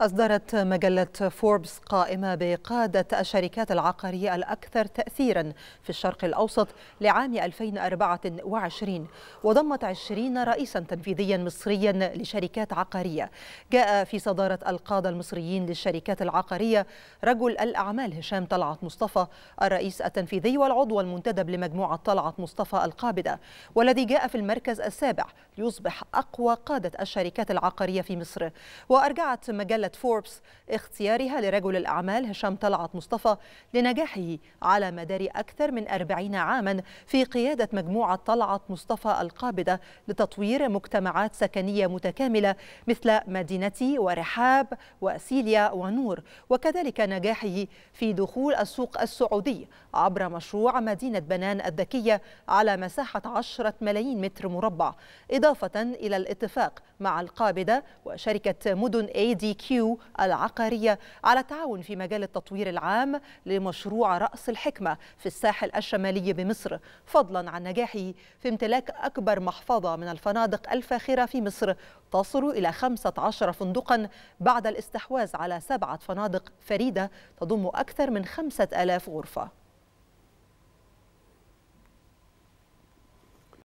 أصدرت مجلة فوربس قائمة بقادة الشركات العقارية الأكثر تأثيرا في الشرق الأوسط لعام 2024، وضمت 20 رئيسا تنفيذيا مصريا لشركات عقارية. جاء في صدارة القادة المصريين للشركات العقارية رجل الأعمال هشام طلعت مصطفى، الرئيس التنفيذي والعضو المنتدب لمجموعة طلعت مصطفى القابضة، والذي جاء في المركز السابع ليصبح أقوى قادة الشركات العقارية في مصر. وأرجعت مجلة فوربس اختيارها لرجل الأعمال هشام طلعت مصطفى لنجاحه على مدار أكثر من 40 عاما في قيادة مجموعة طلعت مصطفى القابضة لتطوير مجتمعات سكنية متكاملة مثل مدينتي ورحاب وسيليا ونور، وكذلك نجاحه في دخول السوق السعودي عبر مشروع مدينة بنان الذكية على مساحة 10 ملايين متر مربع، إضافة إلى الاتفاق مع القابضة وشركة مدن ADQ العقارية على التعاون في مجال التطوير العام لمشروع رأس الحكمة في الساحل الشمالي بمصر، فضلا عن نجاحه في امتلاك أكبر محفظة من الفنادق الفاخرة في مصر تصل إلى 15 فندقا بعد الاستحواذ على 7 فنادق فريدة تضم أكثر من 5000 غرفة.